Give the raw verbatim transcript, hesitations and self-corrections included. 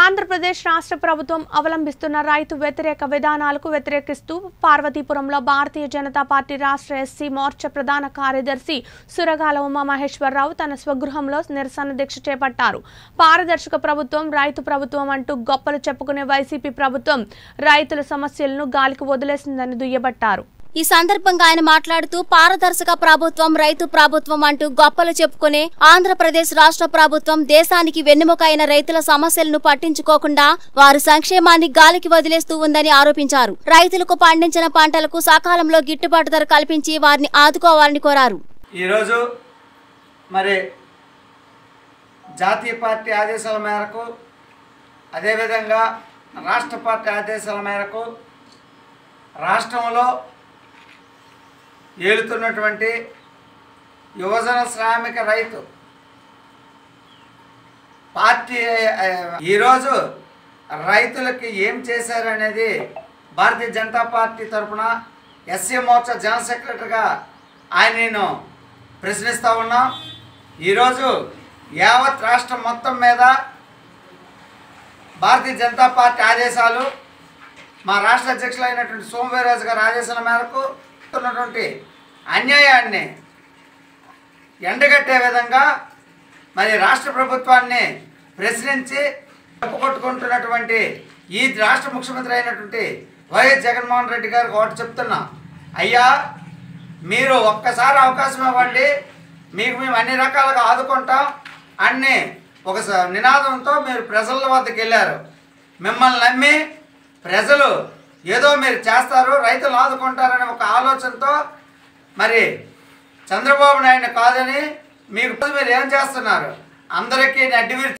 ఆంధ్రప్రదేశ్ రాష్ట్ర ప్రభుత్వం అవలంబిస్తున్న రైతు వ్యతిరేక విధానాలకు వ్యతిరేకిస్తూ పార్వతీపురంలో భారతీయ జనతా పార్టీ రాష్ట్ర ఎస్సీ మోర్చా ప్రధాన కార్యదర్శి సురగాల ఉమామహేశ్వర రావు తన స్వగృహంలో నిరసన దీక్ష చేపట్టారు. పారదర్శక ప్రభుత్వం, రైతు ప్రభుత్వం అంటూ గొప్పలు చెప్పుకునే వైసీపీ ప్రభుత్వం రైతుల సమస్యలను గాలికి వదిలేసిందని దుయ్యబట్టారు. ఈ సందర్భంగా ఆయన మాట్లాడుతూ పారదర్శక ప్రభుత్వం, రైతు ప్రభుత్వం అంటూ గొప్పలు చెప్పుకునే ఆంధ్రప్రదేశ్ రాష్ట్ర ప్రభుత్వం దేశానికి వెన్నెముక అయిన రైతుల సమస్యలను పట్టించుకోకుండా వారు సంక్షేమాన్ని గాలికి వదిలేస్తూ ఉందని ఆరోపించారు. రైతులకు పండించిన పంటలకు సకాలంలో గిట్టుబాటు ధర కల్పించి వారిని ఆదుకోవాలని కోరారు. ఈ రోజు మరి జాతీయ పార్టీ ఆదేశాల మేరకు, అదేవిధంగా రాష్ట్ర పార్టీ ఆదేశాల మేరకు రాష్ట్రంలో ఏలుతున్నటువంటి యువజన శ్రామిక రైతు పార్టీ ఈరోజు రైతులకి ఏం చేశారనేది భారతీయ జనతా పార్టీ తరఫున ఎస్సీ మోర్చా జనరల్ సెక్రటరీగా ఆయన నేను ప్రశ్నిస్తూ ఉన్నాం. ఈరోజు యావత్ రాష్ట్రం మొత్తం మీద భారతీయ జనతా పార్టీ ఆదేశాలు, మా రాష్ట్ర అధ్యక్షులైనటువంటి సోమవీర్రాజు గారి ఆదేశాల మేరకు ఉన్నటువంటి అన్యాయాన్ని ఎండగట్టే విధంగా మరి రాష్ట్ర ప్రభుత్వాన్ని ప్రశ్నించి చెప్పుకొట్టుకుంటున్నటువంటి ఈ రాష్ట్ర ముఖ్యమంత్రి అయినటువంటి వైఎస్ జగన్మోహన్ రెడ్డి గారికి ఒకటి చెప్తున్నా, అయ్యా మీరు ఒక్కసారి అవకాశం ఇవ్వండి, మీకు మేము అన్ని రకాలుగా ఆదుకుంటాం అన్ని ఒక నినాదంతో మీరు ప్రజల వద్దకు వెళ్ళారు. మిమ్మల్ని నమ్మి ప్రజలు ఏదో మీరు చేస్తారు, రైతులు ఆదుకుంటారనే ఒక ఆలోచనతో మరి చంద్రబాబు నాయుడు కాదని మీకు మీరు ఏం చేస్తున్నారు అందరికీ అడ్డు.